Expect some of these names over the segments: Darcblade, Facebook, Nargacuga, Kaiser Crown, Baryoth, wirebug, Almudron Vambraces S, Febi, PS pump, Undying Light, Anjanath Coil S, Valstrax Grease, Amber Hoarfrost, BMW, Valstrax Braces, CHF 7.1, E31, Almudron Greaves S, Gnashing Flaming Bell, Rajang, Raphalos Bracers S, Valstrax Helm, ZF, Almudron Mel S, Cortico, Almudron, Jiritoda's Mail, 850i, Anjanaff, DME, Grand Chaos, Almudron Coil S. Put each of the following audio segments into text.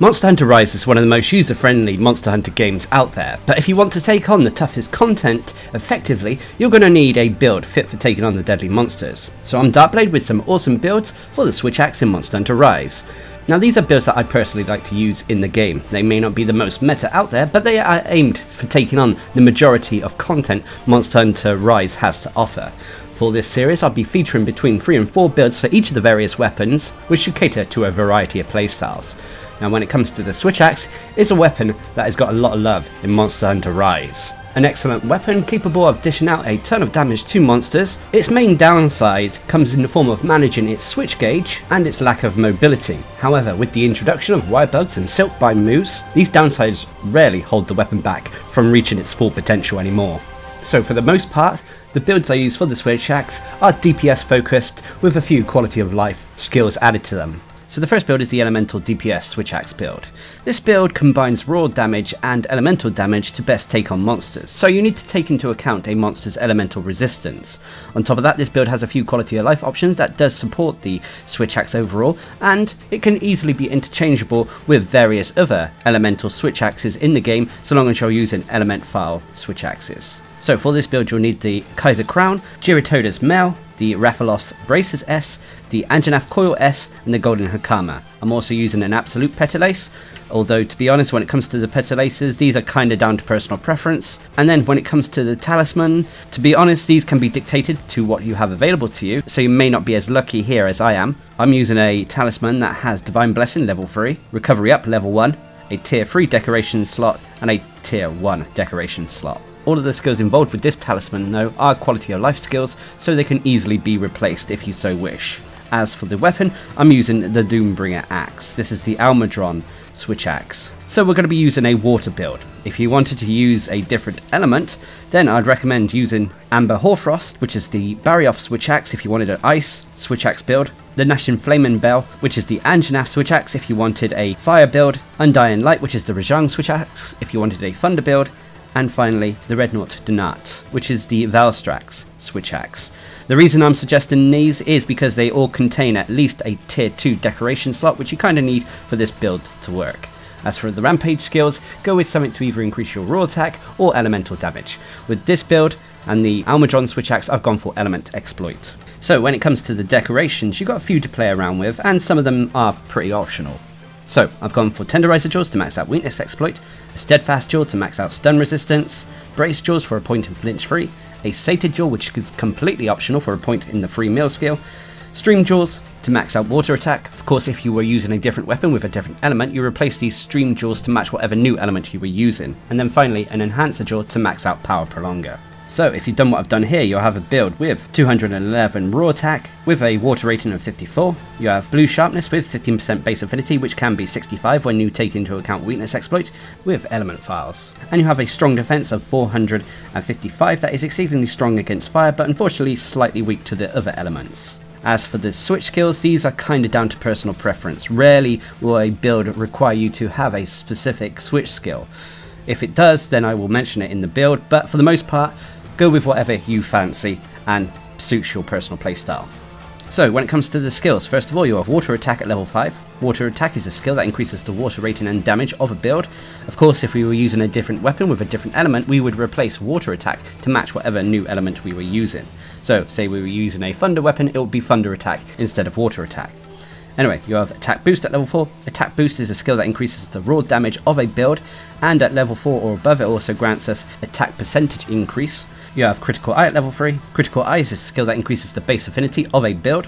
Monster Hunter Rise is one of the most user-friendly Monster Hunter games out there, but if you want to take on the toughest content effectively, you're going to need a build fit for taking on the deadly monsters. So I'm Darcblade with some awesome builds for the Switch Axe in Monster Hunter Rise. Now these are builds that I personally like to use in the game. They may not be the most meta out there, but they are aimed for taking on the majority of content Monster Hunter Rise has to offer. For this series, I'll be featuring between 3 and 4 builds for each of the various weapons, which should cater to a variety of playstyles. Now when it comes to the Switch Axe, it's a weapon that has got a lot of love in Monster Hunter Rise. An excellent weapon capable of dishing out a ton of damage to monsters, its main downside comes in the form of managing its switch gauge and its lack of mobility. However, with the introduction of wirebugs and silkbind moves, these downsides rarely hold the weapon back from reaching its full potential anymore. So for the most part, the builds I use for the Switch Axe are DPS focused with a few quality of life skills added to them. So the first build is the Elemental DPS Switch Axe build. This build combines raw damage and elemental damage to best take on monsters, so you need to take into account a monster's elemental resistance. On top of that, this build has a few quality of life options that does support the Switch Axe overall, and it can easily be interchangeable with various other elemental Switch Axes in the game, so long as you're using element file Switch Axes. So for this build you'll need the Kaiser Crown, Jiritoda's Mail, the Raphalos Bracers S, the Anjanath Coil S, and the Golden Hakama. I'm also using an Absolute Petalace, although to be honest when it comes to the Petalaces, these are kinda down to personal preference. And then when it comes to the Talisman, to be honest these can be dictated to what you have available to you, so you may not be as lucky here as I am. I'm using a Talisman that has Divine Blessing level 3, Recovery Up level 1, a tier 3 decoration slot, and a tier 1 decoration slot. All of the skills involved with this talisman though are quality of life skills, so they can easily be replaced if you so wish. As for the weapon, I'm using the Doombringer axe. This is the Almudron Switch Axe. So we're going to be using a water build. If you wanted to use a different element, then I'd recommend using Amber Hoarfrost, which is the Baryoth Switch Axe if you wanted an ice Switch Axe build, the Gnashing Flaming Bell, which is the Anjanaff Switch Axe if you wanted a fire build, Undying Light, which is the Rajang Switch Axe if you wanted a thunder build, and finally, the Rednaught Donat, which is the Valstrax Switch Axe. The reason I'm suggesting these is because they all contain at least a tier 2 decoration slot, which you kind of need for this build to work. As for the rampage skills, go with something to either increase your raw attack or elemental damage. With this build and the Almudron Switch Axe, I've gone for element exploit. So when it comes to the decorations, you've got a few to play around with, and some of them are pretty optional. So, I've gone for Tenderizer Jaws to max out Weakness Exploit, a Steadfast Jaw to max out Stun Resistance, Brace Jaws for a point in Flinch Free, a Sated Jaw which is completely optional for a point in the Free Meal skill, Stream Jaws to max out Water Attack. Of course, if you were using a different weapon with a different element, you replace these Stream Jaws to match whatever new element you were using, and then finally an Enhancer Jaw to max out Power Prolonger. So if you've done what I've done here, you'll have a build with 211 raw attack with a water rating of 54. You have blue sharpness with 15% base affinity, which can be 65 when you take into account weakness exploit with element files. And you have a strong defense of 455 that is exceedingly strong against fire, but unfortunately slightly weak to the other elements. As for the switch skills, these are kind of down to personal preference. Rarely will a build require you to have a specific switch skill. If it does, then I will mention it in the build, but for the most part, go with whatever you fancy and suits your personal playstyle. So when it comes to the skills, first of all you have Water Attack at level 5. Water Attack is a skill that increases the water rating and damage of a build. Of course, if we were using a different weapon with a different element, we would replace Water Attack to match whatever new element we were using. So say we were using a thunder weapon, it would be Thunder Attack instead of Water Attack. Anyway, you have Attack Boost at level 4. Attack Boost is a skill that increases the raw damage of a build, and at level 4 or above it also grants us attack percentage increase. You have Critical Eye at level 3. Critical Eye is a skill that increases the base affinity of a build.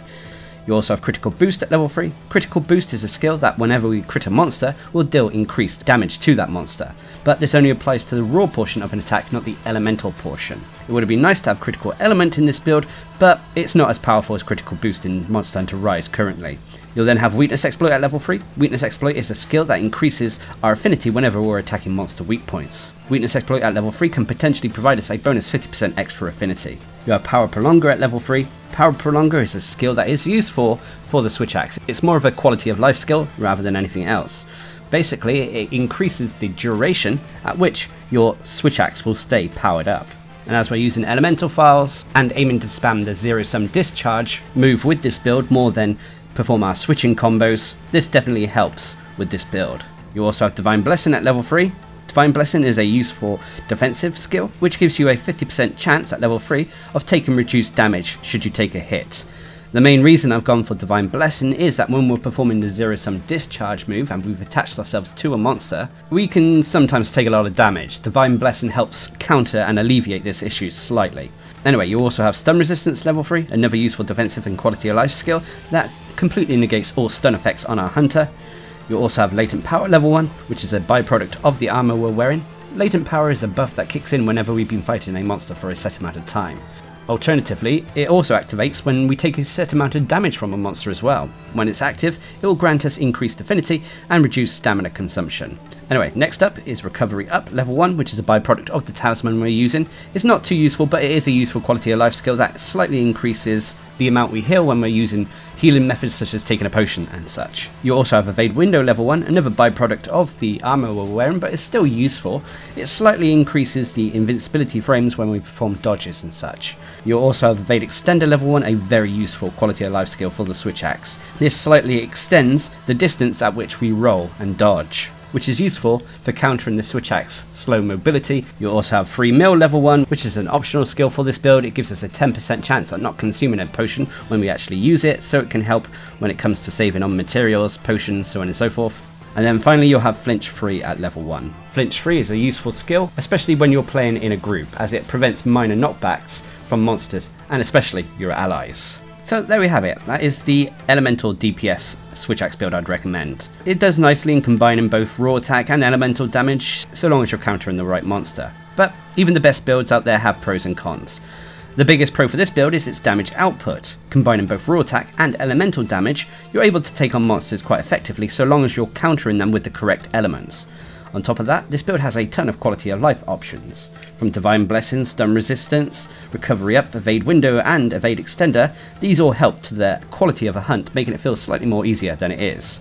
You also have Critical Boost at level 3. Critical Boost is a skill that whenever we crit a monster, will deal increased damage to that monster. But this only applies to the raw portion of an attack, not the elemental portion. It would have been nice to have Critical Element in this build, but it's not as powerful as Critical Boost in Monster Hunter Rise currently. You'll then have Weakness Exploit at level 3. Weakness Exploit is a skill that increases our affinity whenever we're attacking monster weak points. Weakness Exploit at level 3 can potentially provide us a bonus 50% extra affinity. You have Power Prolonger at level 3. Power Prolonger is a skill that is used for the Switch Axe. It's more of a quality of life skill rather than anything else. Basically, it increases the duration at which your Switch Axe will stay powered up. And as we're using elemental files and aiming to spam the zero-sum discharge move with this build more than perform our switching combos, this definitely helps with this build. You also have Divine Blessing at level 3. Divine Blessing is a useful defensive skill, which gives you a 50% chance at level 3 of taking reduced damage should you take a hit. The main reason I've gone for Divine Blessing is that when we're performing the zero-sum discharge move and we've attached ourselves to a monster, we can sometimes take a lot of damage. Divine Blessing helps counter and alleviate this issue slightly. Anyway, you also have Stun Resistance level 3, another useful defensive and quality of life skill that completely negates all stun effects on our hunter. You also have Latent Power level 1, which is a byproduct of the armor we're wearing. Latent Power is a buff that kicks in whenever we've been fighting a monster for a set amount of time. Alternatively, it also activates when we take a set amount of damage from a monster as well. When it's active, it will grant us increased affinity and reduce stamina consumption. Anyway, next up is Recovery Up level 1, which is a byproduct of the talisman we're using. It's not too useful, but it is a useful quality of life skill that slightly increases the amount we heal when we're using healing methods such as taking a potion and such. You also have Evade Window level 1, another byproduct of the armor we're wearing, but it's still useful. It slightly increases the invincibility frames when we perform dodges and such. You also have Evade Extender level 1, a very useful quality of life skill for the Switch Axe. This slightly extends the distance at which we roll and dodge, which is useful for countering the Switch Axe slow mobility. You also have Free Meal level 1, which is an optional skill for this build. It gives us a 10% chance at not consuming a potion when we actually use it, so it can help when it comes to saving on materials, potions, so on and so forth. And then finally you'll have Flinch Free at level 1. Flinch Free is a useful skill, especially when you're playing in a group, as it prevents minor knockbacks from monsters, and especially your allies. So there we have it. That is the elemental DPS Switch Axe build I'd recommend. It does nicely in combining both raw attack and elemental damage, so long as you're countering the right monster. But even the best builds out there have pros and cons. The biggest pro for this build is its damage output. Combining both raw attack and elemental damage, you're able to take on monsters quite effectively, so long as you're countering them with the correct elements. On top of that, this build has a ton of quality of life options. From Divine Blessing, Stun Resistance, Recovery Up, Evade Window and Evade Extender, these all help to the quality of a hunt, making it feel slightly more easier than it is.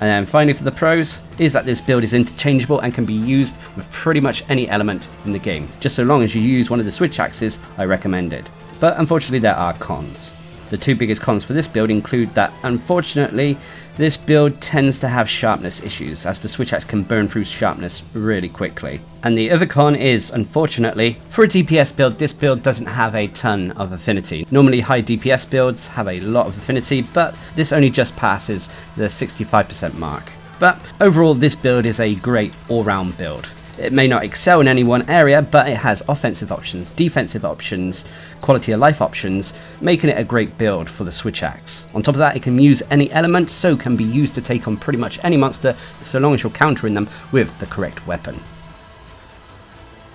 And then finally for the pros, is that this build is interchangeable and can be used with pretty much any element in the game, just so long as you use one of the Switch Axes I recommended. But unfortunately there are cons. The two biggest cons for this build include that, unfortunately, this build tends to have sharpness issues, as the Switch Axe can burn through sharpness really quickly. And the other con is, unfortunately, for a DPS build, this build doesn't have a ton of affinity. Normally high DPS builds have a lot of affinity, but this only just passes the 65% mark. But overall, this build is a great all-round build. It may not excel in any one area, but it has offensive options, defensive options, quality of life options, making it a great build for the Switch Axe. On top of that, it can use any element, so can be used to take on pretty much any monster, so long as you're countering them with the correct weapon.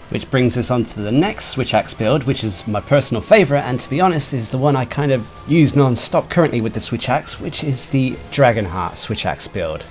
Which brings us on to the next Switch Axe build, which is my personal favourite, and to be honest is the one I kind of use non-stop currently with the Switch Axe, which is the Dragonheart Switch Axe build.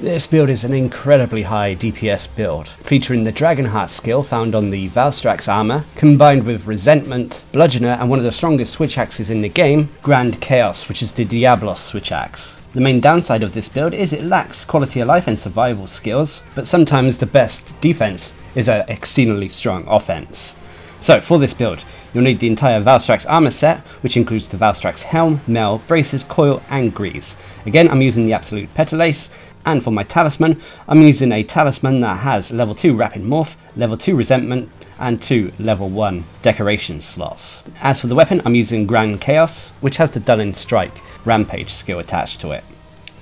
This build is an incredibly high DPS build, featuring the Dragonheart skill found on the Valstrax armor, combined with Resentment, Bludgeoner and one of the strongest Switch Axes in the game, Grand Chaos, which is the Diablos Switch Axe. The main downside of this build is it lacks quality of life and survival skills, but sometimes the best defense is an exceedingly strong offense. So for this build, you'll need the entire Valstrax armor set, which includes the Valstrax Helm, Mel, Braces, Coil and Grease. Again, I'm using the Absolute Petalace, and for my talisman, I'm using a talisman that has level 2 Rapid Morph, level 2 Resentment and 2 level 1 Decoration slots. As for the weapon, I'm using Grand Chaos, which has the Dullin Strike Rampage skill attached to it.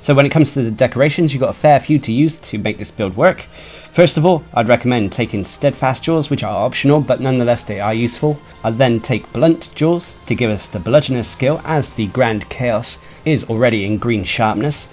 So when it comes to the decorations, you've got a fair few to use to make this build work. First of all, I'd recommend taking Steadfast Jaws, which are optional, but nonetheless they are useful. I'd then take Blunt Jaws to give us the Bludgeoner skill, as the Grand Chaos is already in green sharpness.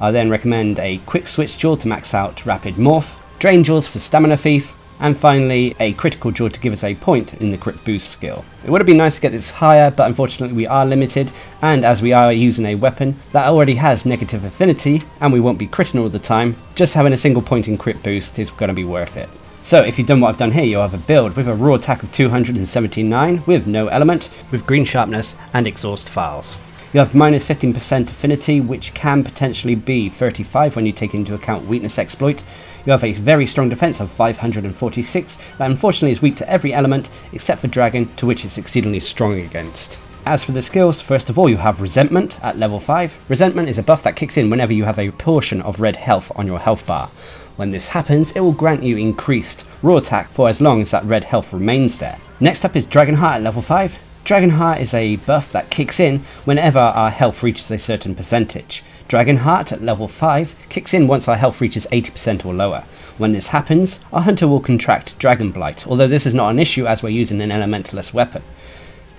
I then recommend a Quick Switch Jaw to max out Rapid Morph, Drain Jaws for Stamina Thief, and finally a Critical Jaw to give us a point in the Crit Boost skill. It would have been nice to get this higher, but unfortunately we are limited, and as we are using a weapon that already has negative affinity and we won't be critting all the time, just having a single point in Crit Boost is going to be worth it. So if you've done what I've done here, you'll have a build with a raw attack of 279 with no element, with green sharpness and exhaust files. You have minus 15% affinity, which can potentially be 35 when you take into account weakness exploit. You have a very strong defense of 546 that unfortunately is weak to every element except for dragon, to which it's exceedingly strong against. As for the skills, first of all you have Resentment at level 5. Resentment is a buff that kicks in whenever you have a portion of red health on your health bar. When this happens, it will grant you increased raw attack for as long as that red health remains there. Next up is Dragonheart at level 5. Dragonheart is a buff that kicks in whenever our health reaches a certain percentage. Dragonheart at level 5 kicks in once our health reaches 80% or lower. When this happens, our hunter will contract Dragon Blight, although this is not an issue as we're using an elementalist weapon.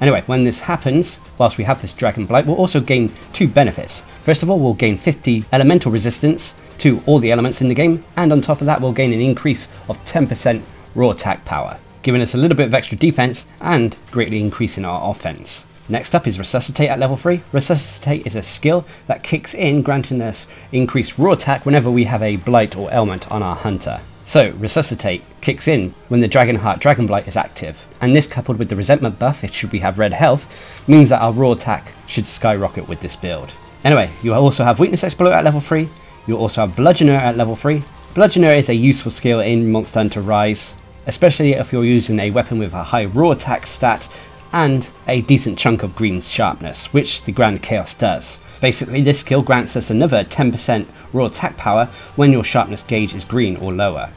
Anyway, when this happens, whilst we have this Dragon Blight, we'll also gain two benefits. First of all, we'll gain 50 elemental resistance to all the elements in the game, and on top of that we'll gain an increase of 10% raw attack power, giving us a little bit of extra defense and greatly increasing our offense. Next up is Resuscitate at level 3. Resuscitate is a skill that kicks in, granting us increased raw attack whenever we have a blight or ailment on our hunter. So Resuscitate kicks in when the Dragonheart Dragon Blight is active, and this, coupled with the Resentment buff, if should we have red health, means that our raw attack should skyrocket with this build. Anyway, you also have Weakness Exploit at level 3. You also have Bludgeoner at level 3. Bludgeoner is a useful skill in Monster Hunter Rise, especially if you're using a weapon with a high raw attack stat and a decent chunk of green sharpness, which the Grand Chaos does. Basically, this skill grants us another 10% raw attack power when your sharpness gauge is green or lower.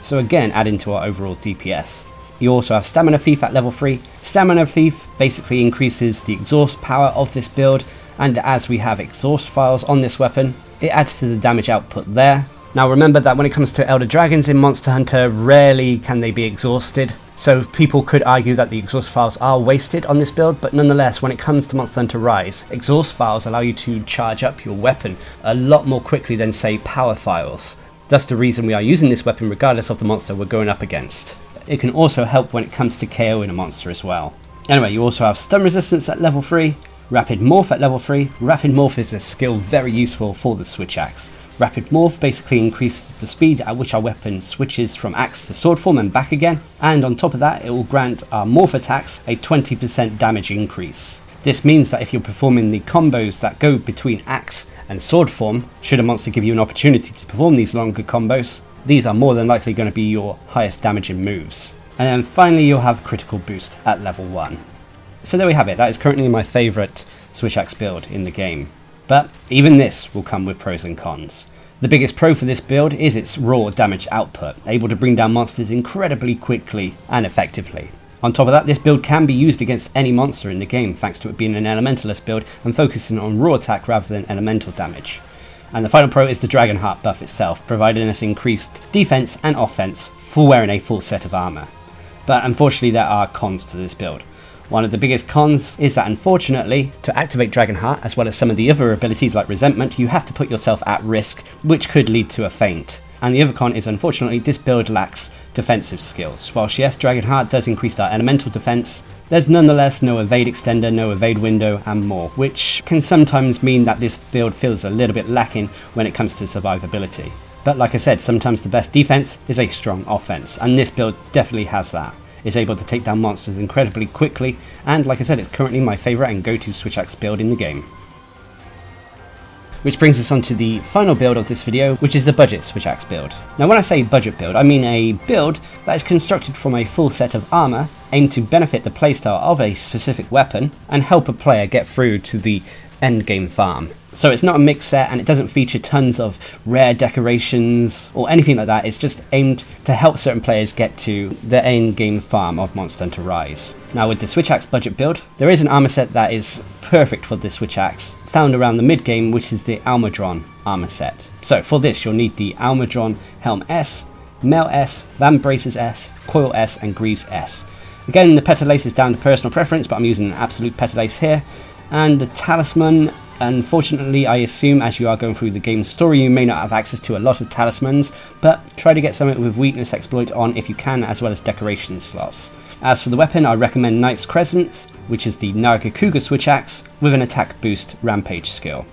So again, adding to our overall DPS. You also have Stamina Thief at level 3. Stamina Thief basically increases the exhaust power of this build, and as we have exhaust files on this weapon, it adds to the damage output there. Now remember that when it comes to Elder Dragons in Monster Hunter, rarely can they be exhausted. So people could argue that the exhaust files are wasted on this build, but nonetheless, when it comes to Monster Hunter Rise, exhaust files allow you to charge up your weapon a lot more quickly than, say, power files. That's the reason we are using this weapon regardless of the monster we're going up against. It can also help when it comes to KOing a monster as well. Anyway, you also have Stun Resistance at level 3, Rapid Morph at level 3. Rapid Morph is a skill very useful for the Switch Axe. Rapid Morph basically increases the speed at which our weapon switches from axe to sword form and back again, and on top of that it will grant our morph attacks a 20% damage increase. This means that if you're performing the combos that go between axe and sword form, should a monster give you an opportunity to perform these longer combos, these are more than likely going to be your highest damaging moves. And then finally you'll have Critical Boost at level 1. So there we have it, that is currently my favourite Switch Axe build in the game. But even this will come with pros and cons. The biggest pro for this build is its raw damage output, able to bring down monsters incredibly quickly and effectively. On top of that, this build can be used against any monster in the game thanks to it being an elementalist build and focusing on raw attack rather than elemental damage. And the final pro is the Dragonheart buff itself, providing us increased defense and offense for wearing a full set of armor. But unfortunately there are cons to this build. One of the biggest cons is that, unfortunately, to activate Dragonheart, as well as some of the other abilities like Resentment, you have to put yourself at risk, which could lead to a feint. And the other con is, unfortunately, this build lacks defensive skills. Whilst yes, Dragonheart does increase our elemental defense, there's nonetheless no evade extender, no evade window, and more, which can sometimes mean that this build feels a little bit lacking when it comes to survivability. But like I said, sometimes the best defense is a strong offense, and this build definitely has that. Is able to take down monsters incredibly quickly, and like I said, it's currently my favourite and go-to Switch Axe build in the game. Which brings us on to the final build of this video, which is the budget Switch Axe build. Now when I say budget build, I mean a build that is constructed from a full set of armour, aimed to benefit the playstyle of a specific weapon, and help a player get through to the endgame farm. So it's not a mixed set and it doesn't feature tons of rare decorations or anything like that, it's just aimed to help certain players get to the end game farm of Monster Hunter Rise. Now with the Switch Axe budget build, there is an armor set that is perfect for this Switch Axe, found around the mid game, which is the Almudron armor set. So for this you'll need the Almudron Helm S, Mel S, Vambraces S, Coil S and Greaves S. Again, the Petalace is down to personal preference, but I'm using an Absolute Petalace here. And the Talisman, unfortunately I assume as you are going through the game's story you may not have access to a lot of talismans, but try to get something with Weakness Exploit on if you can, as well as decoration slots. As for the weapon, I recommend Knight's Crescent, which is the Nargacuga Switch Axe with an attack boost rampage skill.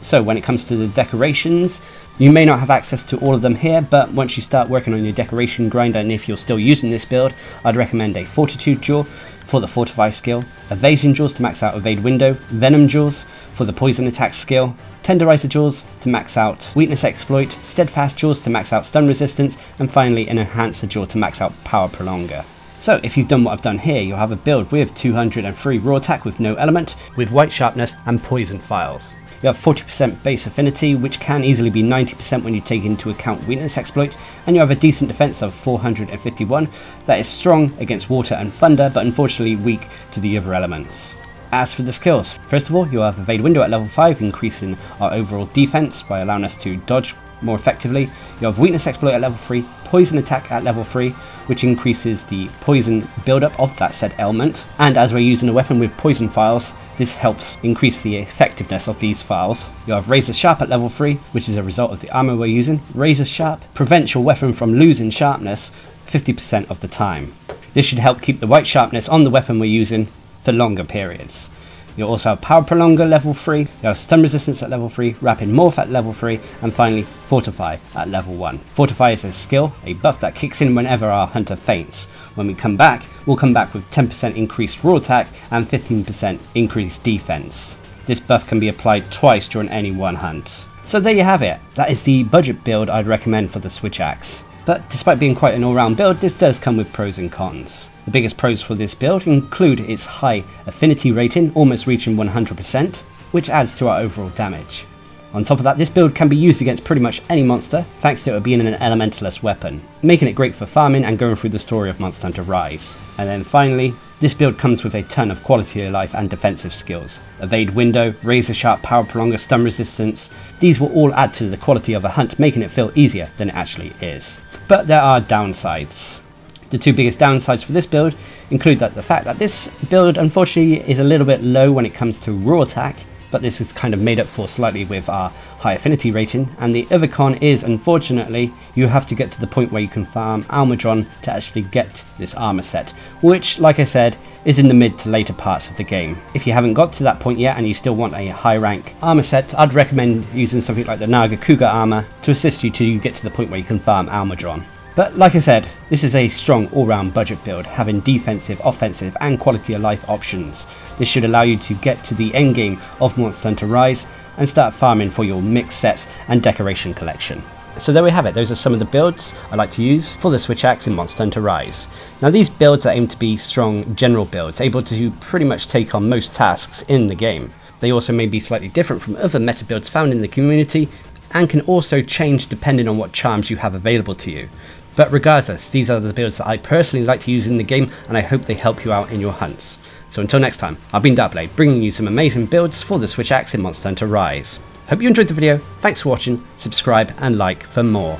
So when it comes to the decorations, you may not have access to all of them here, but once you start working on your decoration grind, and if you're still using this build, I'd recommend a Fortitude Duel for the Fortify skill, Evasion Duels to max out Evade Window, Venom Duels for the Poison Attack skill, Tenderizer Duels to max out Weakness Exploit, Steadfast Duels to max out Stun Resistance, and finally an Enhancer Duel to max out Power Prolonger. So if you've done what I've done here, you'll have a build with 203 raw attack with no element, with white sharpness and poison files. You have 40% base affinity, which can easily be 90% when you take into account weakness exploits, and you have a decent defense of 451 that is strong against water and thunder, but unfortunately weak to the other elements. As for the skills, first of all, you'll have Evade Window at level 5, increasing our overall defense by allowing us to dodge more effectively. You have Weakness Exploit at level 3, Poison Attack at level 3, which increases the poison buildup of that said element. And as we're using a weapon with poison files, this helps increase the effectiveness of these files. You have Razor Sharp at level 3, which is a result of the armor we're using. Razor Sharp prevents your weapon from losing sharpness 50% of the time. This should help keep the white sharpness on the weapon we're using for longer periods. You'll also have Power Prolonger level 3, you have Stun Resistance at level 3, Rapid Morph at level 3, and finally Fortify at level 1. Fortify is a skill, a buff that kicks in whenever our hunter faints. When we come back, we'll come back with 10% increased raw attack and 15% increased defense. This buff can be applied twice during any one hunt. So there you have it, that is the budget build I'd recommend for the Switch Axe. But despite being quite an all-round build, this does come with pros and cons. The biggest pros for this build include its high affinity rating, almost reaching 100%, which adds to our overall damage. On top of that, this build can be used against pretty much any monster, thanks to it being an elementalist weapon, making it great for farming and going through the story of Monster Hunter Rise. And then finally, this build comes with a ton of quality of life and defensive skills. Evade Window, Razor Sharp, Power Prolonger, Stun Resistance, these will all add to the quality of a hunt, making it feel easier than it actually is. But there are downsides. The two biggest downsides for this build include that the fact that this build unfortunately is a little bit low when it comes to raw attack, but this is kind of made up for slightly with our high affinity rating. And the other con is, unfortunately, you have to get to the point where you can farm Almudron to actually get this armor set, which, like I said, is in the mid to later parts of the game. If you haven't got to that point yet and you still want a high rank armor set, I'd recommend using something like the Nargacuga armor to assist you till you get to the point where you can farm Almudron. But like I said, this is a strong all-round budget build, having defensive, offensive and quality of life options. This should allow you to get to the end game of Monster Hunter Rise and start farming for your mix sets and decoration collection. So there we have it, those are some of the builds I like to use for the Switch Axe in Monster Hunter Rise. Now these builds are aimed to be strong general builds, able to pretty much take on most tasks in the game. They also may be slightly different from other meta builds found in the community and can also change depending on what charms you have available to you. But regardless, these are the builds that I personally like to use in the game, and I hope they help you out in your hunts. So until next time, I've been Darcblade, bringing you some amazing builds for the Switch Axe in Monster Hunter Rise. Hope you enjoyed the video, thanks for watching, subscribe and like for more.